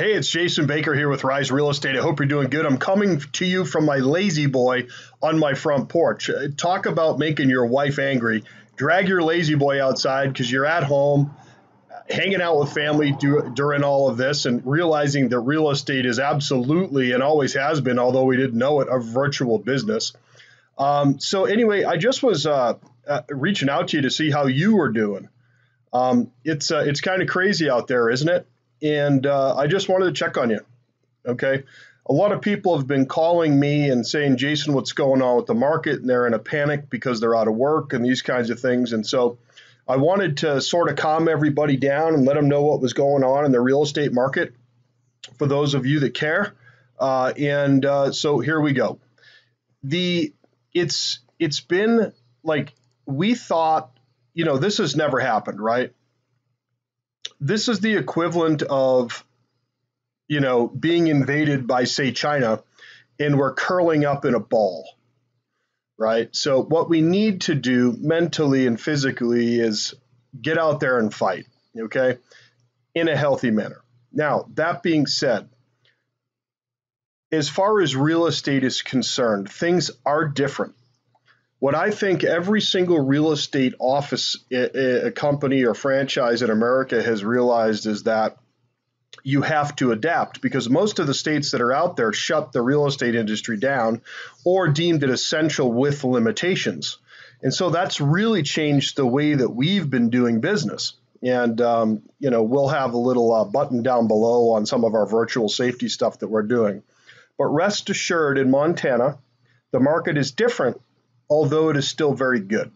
Hey, it's Jason Baker here with Rise Real Estate. I hope you're doing good. I'm coming to you from my lazy boy on my front porch. Talk about making your wife angry. Drag your lazy boy outside because you're at home, hanging out with family during all of this and realizing that real estate is absolutely and always has been, although we didn't know it, a virtual business. So anyway, I just was reaching out to you to see how you were doing. It's kind of crazy out there, isn't it? And I just wanted to check on you, okay? A lot of people have been calling me and saying, Jason, what's going on with the market? And they're in a panic because they're out of work and these kinds of things. And so I wanted to sort of calm everybody down and let them know what was going on in the real estate market for those of you that care. So here we go. It's been like we thought, you know, this has never happened, right? This is the equivalent of, you know, being invaded by, say, China, and we're curling up in a ball, right? So what we need to do mentally and physically is get out there and fight, okay, in a healthy manner. Now, that being said, as far as real estate is concerned, things are different. What I think every single real estate office, a company or franchise in America has realized is that you have to adapt because most of the states that are out there shut the real estate industry down or deemed it essential with limitations. And so that's really changed the way that we've been doing business. And, you know, we'll have a little button down below on some of our virtual safety stuff that we're doing. But rest assured, in Montana, the market is different, although it is still very good.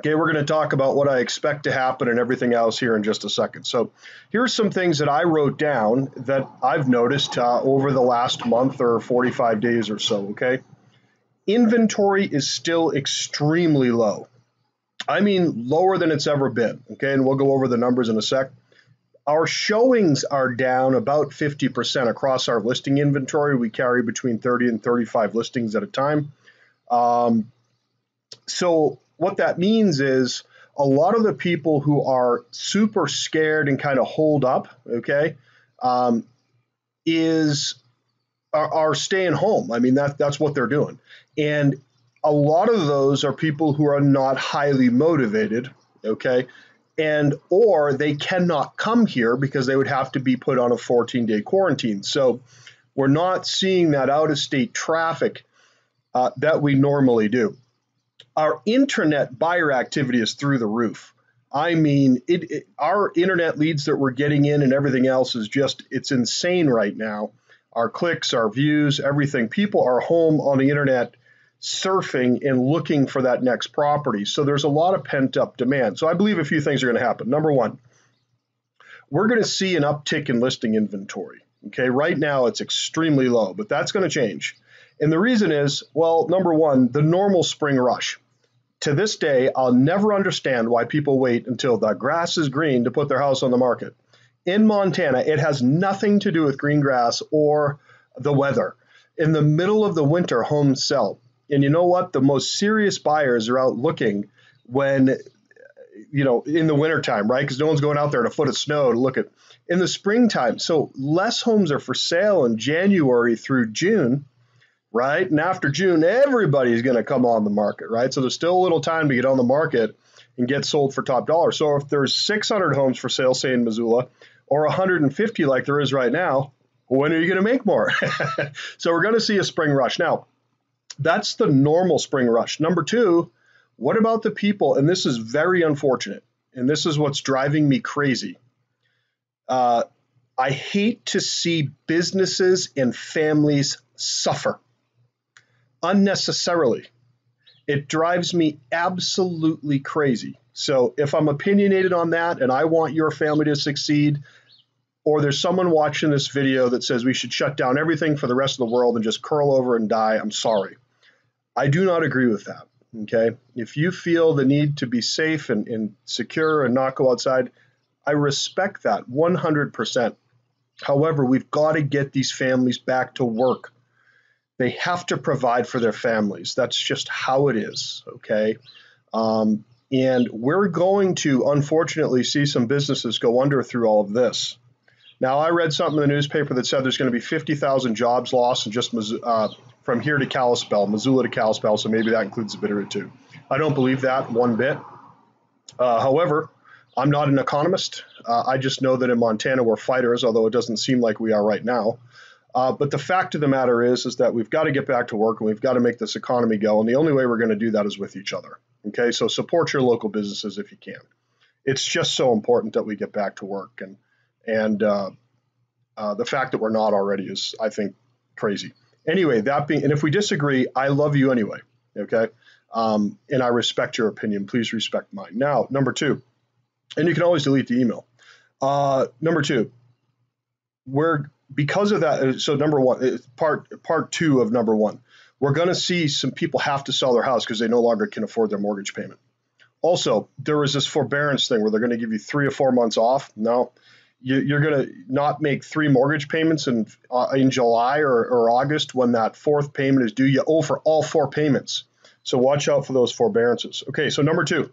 Okay, we're going to talk about what I expect to happen and everything else here in just a second. So here's some things that I wrote down that I've noticed over the last month or 45 days or so, okay? Inventory is still extremely low. I mean, lower than it's ever been, okay? And we'll go over the numbers in a sec. Our showings are down about 50% across our listing inventory. We carry between 30 and 35 listings at a time. So what that means is a lot of the people who are super scared and kind of hold up, okay, are staying home. I mean, that's what they're doing. And a lot of those are people who are not highly motivated, okay, and or they cannot come here because they would have to be put on a 14-day quarantine. So we're not seeing that out-of-state traffic that we normally do. Our internet buyer activity is through the roof. I mean, our internet leads that we're getting in and everything else is just, it's insane right now. Our clicks, our views, everything. People are home on the internet surfing and looking for that next property. So there's a lot of pent-up demand. So I believe a few things are going to happen. Number one, we're going to see an uptick in listing inventory. Okay, right now it's extremely low, but that's going to change. And the reason is, well, number one, the normal spring rush. To this day, I'll never understand why people wait until the grass is green to put their house on the market. In Montana, it has nothing to do with green grass or the weather. In the middle of the winter, homes sell. And you know what? The most serious buyers are out looking when, you know, in the wintertime, right? Because no one's going out there in a foot of snow to look at. In the springtime, so less homes are for sale in January through June. Right? And after June, everybody's going to come on the market, right? So there's still a little time to get on the market and get sold for top dollar. So if there's 600 homes for sale, say in Missoula, or 150 like there is right now, when are you going to make more? So we're going to see a spring rush. Now, that's the normal spring rush. Number two, what about the people? And this is very unfortunate. And this is what's driving me crazy. I hate to see businesses and families suffer unnecessarily. It drives me absolutely crazy. So if I'm opinionated on that and I want your family to succeed, or there's someone watching this video that says we should shut down everything for the rest of the world and just curl over and die, I'm sorry. I do not agree with that, okay? If you feel the need to be safe and secure and not go outside, I respect that 100%. However, we've got to get these families back to work. They have to provide for their families. That's just how it is, okay? And we're going to, unfortunately, see some businesses go under through all of this. Now, I read something in the newspaper that said there's going to be 50,000 jobs lost in just from here to Kalispell, Missoula to Kalispell, so maybe that includes the Bitterroot too. I don't believe that one bit. However, I'm not an economist. I just know that in Montana we're fighters, although it doesn't seem like we are right now. But the fact of the matter is that we've got to get back to work and we've got to make this economy go. And the only way we're going to do that is with each other. Okay, so support your local businesses if you can. It's just so important that we get back to work. And the fact that we're not already is, I think, crazy. Anyway, that being, and if we disagree, I love you anyway. Okay, and I respect your opinion. Please respect mine. Now, number two, and you can always delete the email. Number two, because of that, so number one, part two of number one, we're going to see some people have to sell their house because they no longer can afford their mortgage payment. Also, there is this forbearance thing where they're going to give you 3 or 4 months off. No, you're going to not make 3 mortgage payments in July or August when that 4th payment is due. You owe for all 4 payments. So watch out for those forbearances. Okay, so number two,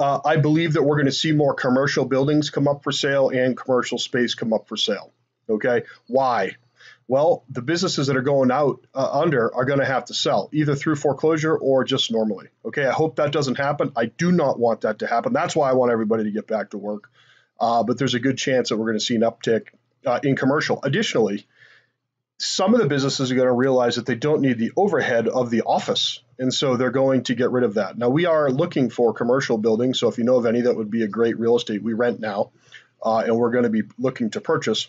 I believe that we're going to see more commercial buildings come up for sale and commercial space come up for sale. Okay, why? Well, the businesses that are going out under are going to have to sell either through foreclosure or just normally. Okay, I hope that doesn't happen. I do not want that to happen. That's why I want everybody to get back to work. But there's a good chance that we're going to see an uptick in commercial. Additionally, some of the businesses are going to realize that they don't need the overhead of the office, and so they're going to get rid of that. Now, we are looking for commercial buildings, so if you know of any, that would be a great real estate. We rent now, and we're going to be looking to purchase.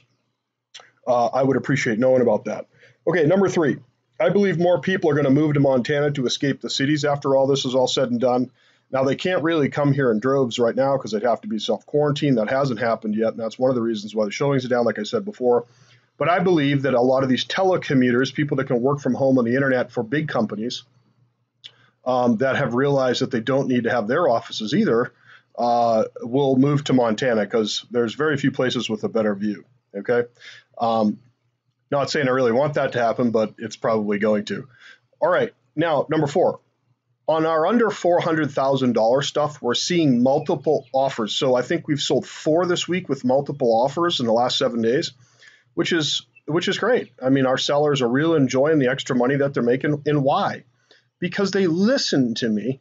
I would appreciate knowing about that. Okay, number three, I believe more people are going to move to Montana to escape the cities after all this is all said and done. Now, they can't really come here in droves right now because they'd have to be self-quarantined. That hasn't happened yet, and that's one of the reasons why the showings are down, like I said before. But I believe that a lot of these telecommuters, people that can work from home on the internet for big companies that have realized that they don't need to have their offices either, will move to Montana because there's very few places with a better view. Okay, not saying I really want that to happen, but it's probably going to. All right, now number four, on our under $400,000 stuff, we're seeing multiple offers. So I think we've sold 4 this week with multiple offers in the last 7 days, which is great. I mean, our sellers are really enjoying the extra money that they're making, and why? Because they listened to me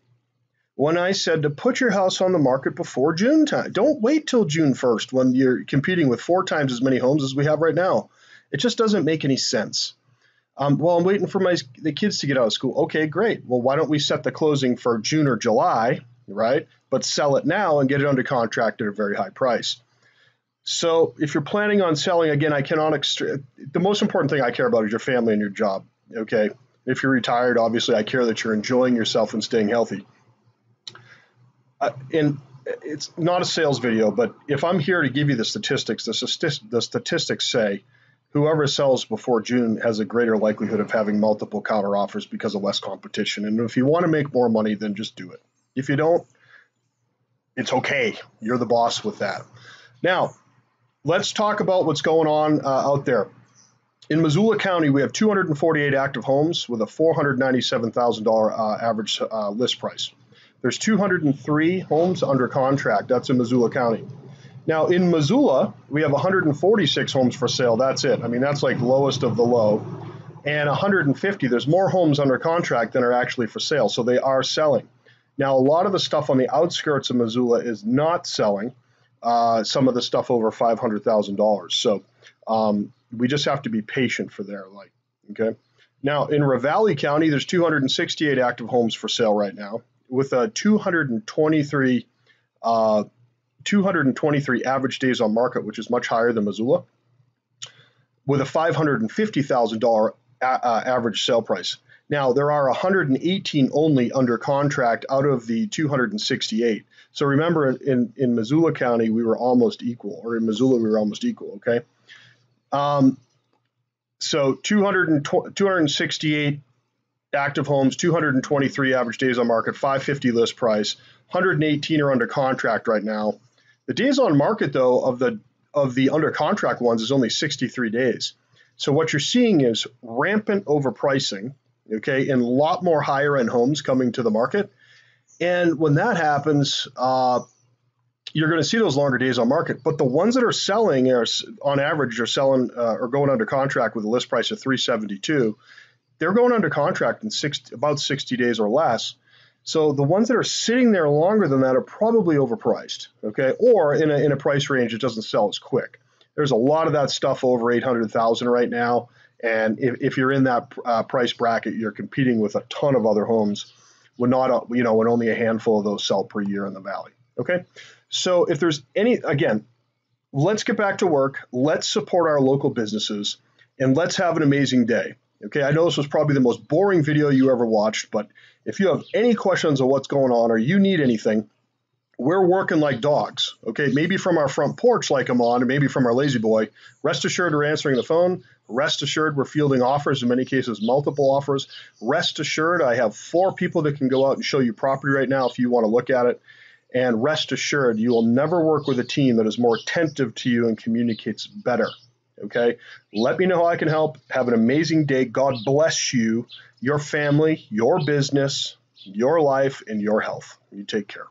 when I said to put your house on the market before June time. Don't wait till June 1st when you're competing with 4 times as many homes as we have right now. It just doesn't make any sense. Well, I'm waiting for the kids to get out of school. Okay, great. Well, why don't we set the closing for June or July, right? But sell it now and get it under contract at a very high price. So if you're planning on selling, again, the most important thing I care about is your family and your job, okay? If you're retired, obviously, I care that you're enjoying yourself and staying healthy. And it's not a sales video, but if I'm here to give you the statistics, the statistics say whoever sells before June has a greater likelihood of having multiple counter offers because of less competition. And if you want to make more money, then just do it. If you don't, it's okay. You're the boss with that. Now, let's talk about what's going on out there. In Missoula County, we have 248 active homes with a $497,000 average list price. There's 203 homes under contract. That's in Missoula County. Now, in Missoula, we have 146 homes for sale. That's it. I mean, that's like lowest of the low. And 150, there's more homes under contract than are actually for sale. So they are selling. Now, a lot of the stuff on the outskirts of Missoula is not selling. Some of the stuff over $500,000. So we just have to be patient for their like, okay? Now, in Ravalli County, there's 268 active homes for sale right now, with 223 average days on market, which is much higher than Missoula, with a $550,000 average sale price. Now, there are 118 only under contract out of the 268. So remember, in Missoula County, we were almost equal, or in Missoula, we were almost equal, okay? So 268 active homes, 223 average days on market, 550 list price, 118 are under contract right now. The days on market, though, of the under contract ones is only 63 days. So what you're seeing is rampant overpricing, okay, and a lot more higher end homes coming to the market. And when that happens, you're going to see those longer days on market. But the ones that are selling are, on average, are selling or going under contract with a list price of $372. They're going under contract in about 60 days or less. So the ones that are sitting there longer than that are probably overpriced, okay, or in a price range that doesn't sell as quick. There's a lot of that stuff over $800,000 right now, and if you're in that price bracket, you're competing with a ton of other homes. We're not, you know, when only a handful of those sell per year in the valley. Okay, so if there's any, again, let's get back to work. Let's support our local businesses, and let's have an amazing day. Okay, I know this was probably the most boring video you ever watched, but if you have any questions on what's going on or you need anything, we're working like dogs, okay? Maybe from our front porch like I'm on, or maybe from our lazy boy. Rest assured we're answering the phone. Rest assured we're fielding offers, in many cases multiple offers. Rest assured I have 4 people that can go out and show you property right now if you want to look at it. And rest assured you will never work with a team that is more attentive to you and communicates better. Okay, let me know how I can help. Have an amazing day. God bless you, your family, your business, your life, and your health. You take care.